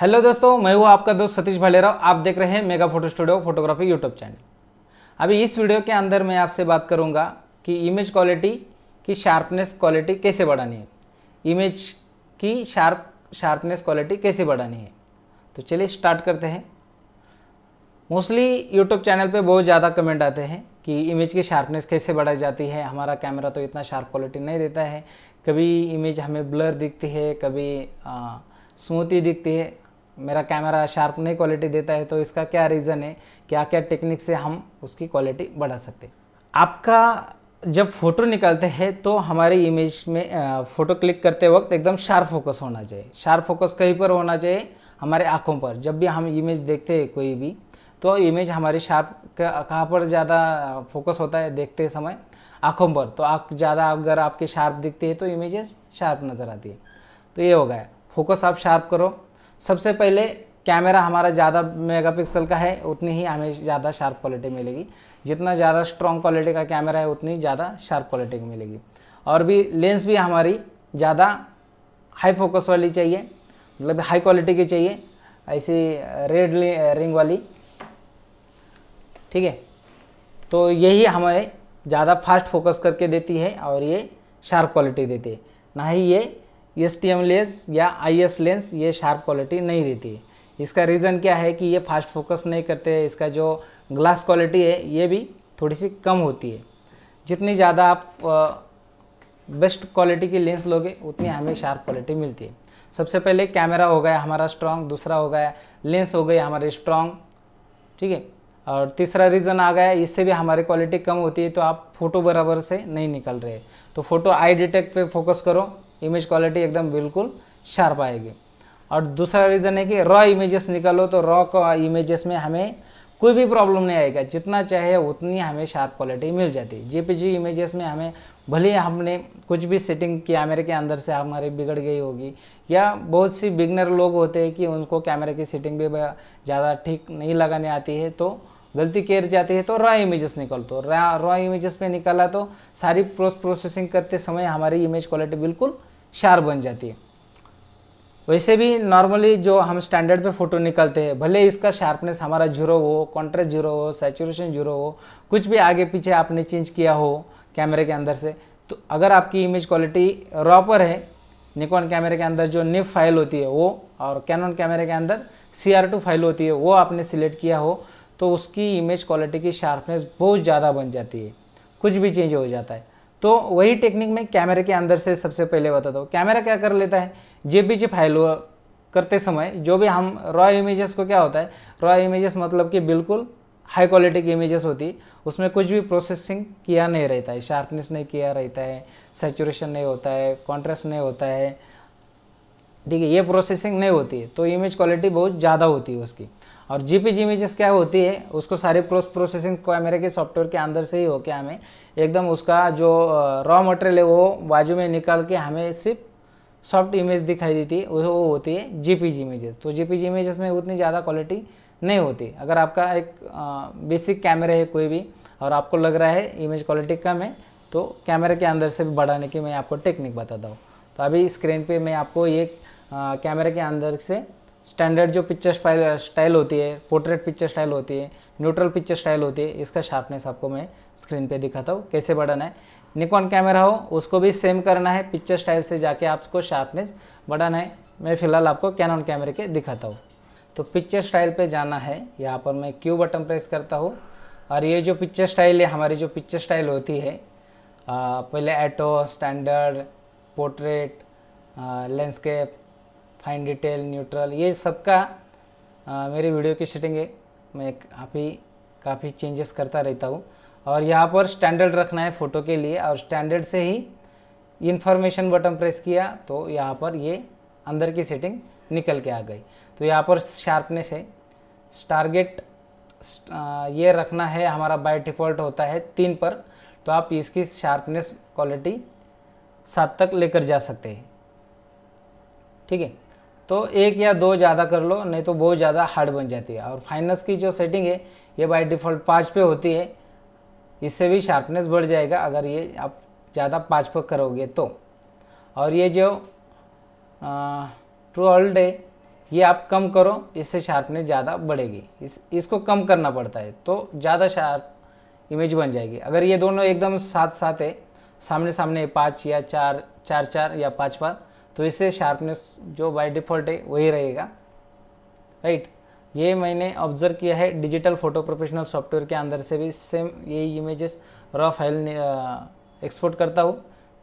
Hello दोस्तों, मैं हूँ आपका दोस्त सतीश भलेराव। आप देख रहे हैं mega photo studio photography YouTube channel. अभी इस वीडियो के अंदर मैं आपसे बात करूँगा कि इमेज क्वालिटी की शार्पनेस क्वालिटी कैसे बढ़ानी है, इमेज की शार्पनेस क्वालिटी कैसे बढ़ानी है। तो चलिए स्टार्ट करते हैं। मोस्टली यूट्यूब चैनल पर बहुत ज़्यादा कमेंट आते हैं कि इमेज की शार्पनेस कैसे बढ़ाई जाती है, हमारा कैमरा तो इतना शार्प क्वालिटी नहीं देता है, कभी इमेज हमें ब्लर दिखती है, कभी स्मूथी दिखती है, मेरा कैमरा शार्प नहीं क्वालिटी देता है, तो इसका क्या रीज़न है, क्या क्या टेक्निक से हम उसकी क्वालिटी बढ़ा सकते हैं। आपका जब फ़ोटो निकालते हैं तो हमारी इमेज में फ़ोटो क्लिक करते वक्त एकदम शार्प फोकस होना चाहिए। शार्प फोकस कहीं पर होना चाहिए, हमारे आँखों पर। जब भी हम इमेज देखते हैं कोई भी, तो इमेज हमारी शार्प कहाँ पर ज़्यादा फोकस होता है देखते समय, आँखों पर। तो आँख ज़्यादा अगर आपकी शार्प दिखती है तो इमेजेस शार्प नज़र आती है। तो ये हो गया, फोकस आप शार्प करो। सबसे पहले कैमरा हमारा ज़्यादा मेगापिक्सल का है, उतनी ही हमें ज़्यादा शार्प क्वालिटी मिलेगी। जितना ज़्यादा स्ट्रॉन्ग क्वालिटी का कैमरा है उतनी ज़्यादा शार्प क्वालिटी की मिलेगी। और भी लेंस भी हमारी ज़्यादा हाई फोकस वाली चाहिए, मतलब हाई क्वालिटी की चाहिए, ऐसी रेड रिंग वाली, ठीक है। तो यही हमें ज़्यादा फास्ट फोकस करके देती है और ये शार्प क्वालिटी देती है। ना ही ये STM लेंस या IS लेंस ये शार्प क्वालिटी नहीं देती। इसका रीज़न क्या है कि ये फास्ट फोकस नहीं करते, इसका जो ग्लास क्वालिटी है ये भी थोड़ी सी कम होती है। जितनी ज़्यादा आप बेस्ट क्वालिटी की लेंस लोगे उतनी हमें शार्प क्वालिटी मिलती है। सबसे पहले कैमरा हो गया हमारा स्ट्रॉन्ग, दूसरा हो गया लेंस हो गई हमारी स्ट्रॉन्ग, ठीक है। और तीसरा रीज़न आ गया, इससे भी हमारी क्वालिटी कम होती है, तो आप फोटो बराबर से नहीं निकल रहे। तो फोटो आई डिटेक्ट पे फोकस करो, इमेज क्वालिटी एकदम बिल्कुल शार्प आएगी। और दूसरा रीज़न है कि रॉ इमेजेस निकालो, तो रॉ इमेजेस में हमें कोई भी प्रॉब्लम नहीं आएगा, जितना चाहे उतनी हमें शार्प क्वालिटी मिल जाती है। JPG इमेजेस में हमें भले हमने कुछ भी सेटिंग कैमरे के अंदर से हमारे बिगड़ गई होगी, या बहुत सी बिगनर लोग होते हैं कि उनको कैमरे की सेटिंग भी ज़्यादा ठीक नहीं लगाने आती है, तो गलती कर जाती है, तो रॉ इमेजेस निकालते। रॉ इमेजेस में निकाला तो सारी प्रोसेसिंग करते समय हमारी इमेज क्वालिटी बिल्कुल शार्प बन जाती है। वैसे भी नॉर्मली जो हम स्टैंडर्ड पे फ़ोटो निकालते हैं, भले इसका शार्पनेस हमारा 0 हो, कॉन्ट्रास्ट 0 हो, सैचुरेशन 0 हो, कुछ भी आगे पीछे आपने चेंज किया हो कैमरे के अंदर से, तो अगर आपकी इमेज क्वालिटी रॉ पर है, निकॉन कैमरे के अंदर जो निफ फाइल होती है वो, और कैनन कैमरे के अंदर CR2 फाइल होती है वो आपने सिलेक्ट किया हो, तो उसकी इमेज क्वालिटी की शार्पनेस बहुत ज़्यादा बन जाती है, कुछ भी चेंज हो जाता है। तो वही टेक्निक मैं कैमरे के अंदर से सबसे पहले बताता हूँ। कैमरा क्या कर लेता है, JPG फाइल करते समय जो भी हम रॉ इमेजेस को, क्या होता है रॉ इमेजेस मतलब कि बिल्कुल हाई क्वालिटी की इमेजेस होती है, उसमें कुछ भी प्रोसेसिंग किया नहीं रहता है, शार्पनेस नहीं किया रहता है, सैचुरेशन नहीं होता है, कॉन्ट्रास्ट नहीं होता है, ठीक है, ये प्रोसेसिंग नहीं होती है, तो इमेज क्वालिटी बहुत ज़्यादा होती है उसकी। और JPG इमेजेस क्या होती है, उसको सारे प्रोसेसिंग कैमरे के सॉफ्टवेयर के अंदर से ही होके हमें एकदम उसका जो रॉ मटेरियल है वो बाजू में निकाल के हमें सिर्फ सॉफ्ट इमेज दिखाई देती है, वो होती है JPG इमेजेस। तो JPG इमेजेस में उतनी ज़्यादा क्वालिटी नहीं होती। अगर आपका एक बेसिक कैमरा है कोई भी और आपको लग रहा है इमेज क्वालिटी कम है, तो कैमरे के अंदर से भी बढ़ाने की मैं आपको टेक्निक बताता हूँ। तो अभी स्क्रीन पर मैं आपको एक कैमरे के अंदर से स्टैंडर्ड जो पिक्चर स्टाइल होती है, पोर्ट्रेट पिक्चर स्टाइल होती है, न्यूट्रल पिक्चर स्टाइल होती है, इसका शार्पनेस आपको मैं स्क्रीन पे दिखाता हूँ कैसे बढ़ाना है। निकॉन कैमरा हो उसको भी सेम करना है, पिक्चर स्टाइल से जाके आपको शार्पनेस बढ़ाना है। मैं फ़िलहाल आपको कैनन कैमरे के दिखाता हूँ। तो पिक्चर स्टाइल पर जाना है, यहाँ पर मैं Q बटन प्रेस करता हूँ, और ये जो पिक्चर स्टाइल है, हमारी जो पिक्चर स्टाइल होती है, पहले auto, standard, portrait, landscape, fine detail, neutral, ये सबका मेरी वीडियो की सेटिंग है, मैं काफ़ी चेंजेस करता रहता हूँ। और यहाँ पर स्टैंडर्ड रखना है फ़ोटो के लिए, और स्टैंडर्ड से ही इन्फॉर्मेशन बटन प्रेस किया तो यहाँ पर ये अंदर की सेटिंग निकल के आ गई। तो यहाँ पर शार्पनेस है, टारगेट ये रखना है, हमारा बाय डिफ़ॉल्ट होता है 3 पर, तो आप इसकी शार्पनेस क्वालिटी 7 तक लेकर जा सकते हैं, ठीक है। तो 1 या 2 ज़्यादा कर लो, नहीं तो बहुत ज़्यादा हार्ड बन जाती है। और फाइनस की जो सेटिंग है ये बाय डिफ़ॉल्ट 5 पे होती है, इससे भी शार्पनेस बढ़ जाएगा अगर ये आप ज़्यादा 5 पर करोगे तो। और ये जो ट्रू ऑल्ड है ये आप कम करो, इससे शार्पनेस ज़्यादा बढ़ेगी। इसको कम करना पड़ता है तो ज़्यादा शार्प इमेज बन जाएगी। अगर ये दोनों एकदम साथ साथ है, सामने सामने 5 या 4, 4 4 या 5 5, तो इससे शार्पनेस जो बाय डिफ़ॉल्ट है वही रहेगा, राइट। ये मैंने ऑब्जर्व किया है डिजिटल फोटो प्रोफेशनल सॉफ्टवेयर के अंदर से भी सेम यही इमेजेस रॉ फाइल एक्सपोर्ट करता हूँ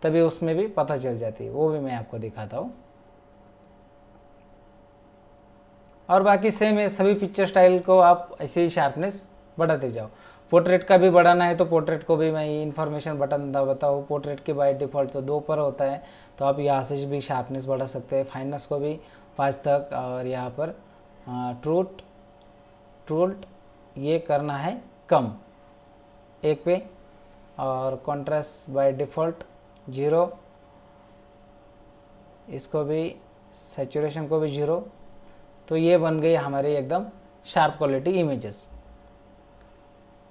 तभी उसमें भी पता चल जाती है, वो भी मैं आपको दिखाता हूँ। और बाकी सेम है, सभी पिक्चर स्टाइल को आप ऐसे ही शार्पनेस बढ़ाते जाओ। पोर्ट्रेट का भी बढ़ाना है तो पोर्ट्रेट को भी मैं इन्फॉर्मेशन बटन दबाता हूँ। पोर्ट्रेट के बाय डिफ़ॉल्ट तो 2 पर होता है, तो आप यहाँ से भी शार्पनेस बढ़ा सकते हैं। फाइननेस को भी 5 तक, और यहाँ पर ट्रूट ये करना है कम 1 पे, और कॉन्ट्रास्ट बाय डिफ़ॉल्ट 0, इसको भी, सैचुरेशन को भी 0। तो ये बन गई हमारी एकदम शार्प क्वालिटी इमेजेस,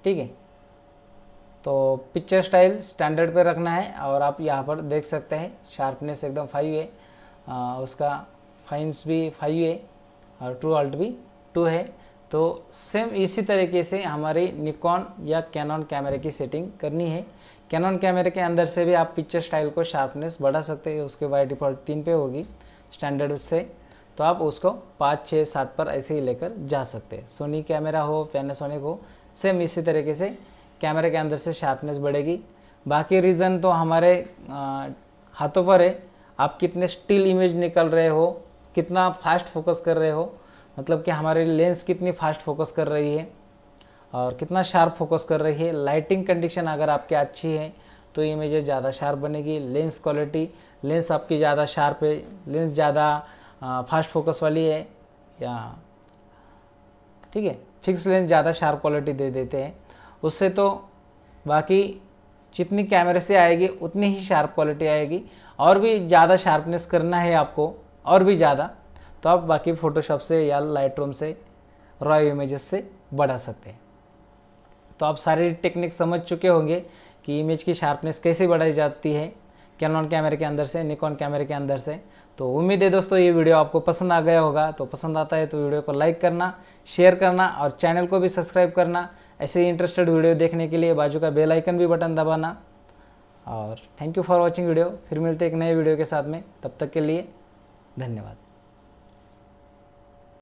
ठीक है। तो पिक्चर स्टाइल स्टैंडर्ड पे रखना है, और आप यहाँ पर देख सकते हैं शार्पनेस एकदम 5 है, उसका फाइंस भी 5 है और ट्रू अल्ट भी 2 है। तो सेम इसी तरीके से हमारी निकॉन या कैनन कैमरे की सेटिंग करनी है। कैनन कैमरे के अंदर से भी आप पिक्चर स्टाइल को शार्पनेस बढ़ा सकते हैं, उसके बाय डिफ़ॉल्ट 3 पे होगी स्टैंडर्ड से, तो आप उसको 5 6 7 पर ऐसे ही लेकर जा सकते हैं। सोनी कैमरा हो, पैनासोनिक हो, सेम इसी तरीके से कैमरे के अंदर से शार्पनेस बढ़ेगी। बाकी रीज़न तो हमारे हाथों पर है, आप कितने स्टिल इमेज निकल रहे हो, कितना फास्ट फोकस कर रहे हो, मतलब कि हमारी लेंस कितनी फास्ट फोकस कर रही है और कितना शार्प फोकस कर रही है। लाइटिंग कंडीशन अगर आपकी अच्छी है तो इमेजेस ज़्यादा शार्प बनेगी। लेंस क्वालिटी, लेंस आपकी ज़्यादा शार्प है, लेंस ज़्यादा फास्ट फोकस वाली है या ठीक है, फिक्स लेंस ज़्यादा शार्प क्वालिटी दे देते हैं उससे। तो बाकी जितनी कैमरे से आएगी उतनी ही शार्प क्वालिटी आएगी। और भी ज़्यादा शार्पनेस करना है आपको, और भी ज़्यादा, तो आप बाकी फोटोशॉप से या लाइट रूम से रॉ इमेजेस से बढ़ा सकते हैं। तो आप सारी टेक्निक समझ चुके होंगे कि इमेज की शार्पनेस कैसे बढ़ाई जाती है कैनन कैमरे के अंदर से, निकॉन कैमरे के अंदर से। तो उम्मीद है दोस्तों ये वीडियो आपको पसंद आ गया होगा। तो पसंद आता है तो वीडियो को लाइक करना, शेयर करना और चैनल को भी सब्सक्राइब करना। ऐसे इंटरेस्टेड वीडियो देखने के लिए बाजू का बेल आइकन भी बटन दबाना। और thank you for watching video. फिर मिलते हैं एक नए वीडियो के साथ में, तब तक के लिए धन्यवाद।